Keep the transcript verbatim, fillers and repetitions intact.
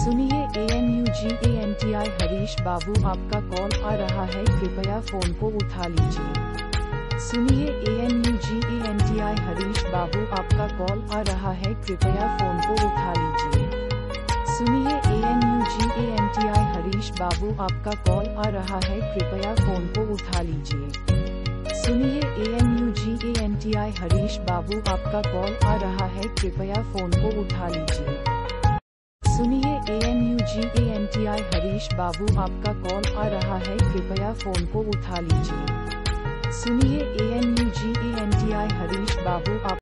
सुनिए N U Ganti Harish Babu आपका call आ रहा है, कृपया फोन को उठा लीजिए। सुनिए एन यू गंटी हरीश बाबू आपका कॉल आ रहा है, कृपया फोन को उठा लीजिए। सुनिए एन यू गंटी हरीश बाबू आपका कॉल आ रहा है, कृपया फोन को उठा लीजिए। सुनिए एन यू गंटी हरीश बाबू आपका कॉल आ रहा है, कृपया फोन को उठा लीजिए। सुनिए एन यू गंटी हरीश बाबू आपका कॉल आ रहा है, कृपया फोन को उठा लीजिए। सुनिए एन यू गंटी हरीश बाबू।